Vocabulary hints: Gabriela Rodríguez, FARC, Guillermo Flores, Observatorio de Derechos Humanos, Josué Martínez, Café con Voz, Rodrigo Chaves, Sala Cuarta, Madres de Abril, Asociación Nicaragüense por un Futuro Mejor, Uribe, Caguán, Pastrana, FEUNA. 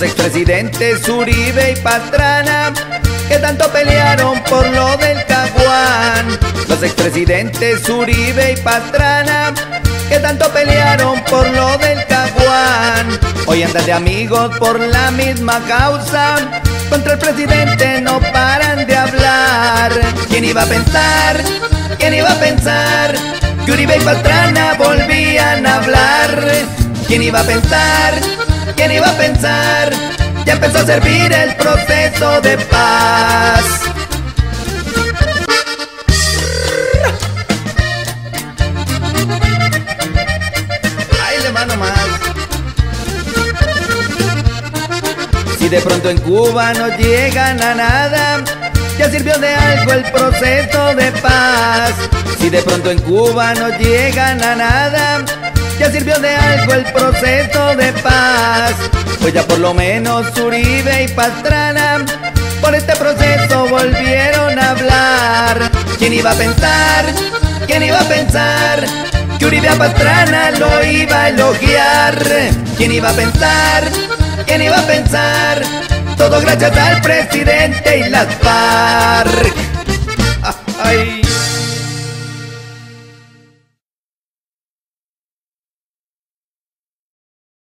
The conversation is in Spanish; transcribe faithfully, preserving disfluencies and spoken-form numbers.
los expresidentes Uribe y Pastrana, que tanto pelearon por lo del Caguán. Los expresidentes Uribe y Pastrana, que tanto pelearon por lo del Caguán. Hoy andan de amigos por la misma causa, contra el presidente no paran de hablar. ¿Quién iba a pensar? ¿Quién iba a pensar? Que Uribe y Pastrana volvían a hablar. ¿Quién iba a pensar? ¿Quién iba a pensar? Ya empezó a servir el proceso de paz. Ahí le mando más. Si de pronto en Cuba no llegan a nada, ya sirvió de algo el proceso de paz. Si de pronto en Cuba no llegan a nada, ya sirvió de algo el proceso de paz. Pues ya por lo menos Uribe y Pastrana por este proceso volvieron a hablar. ¿Quién iba a pensar? ¿Quién iba a pensar? Que Uribe a Pastrana lo iba a elogiar. ¿Quién iba a pensar? ¿Quién iba a pensar? Todo gracias al presidente y las FARC.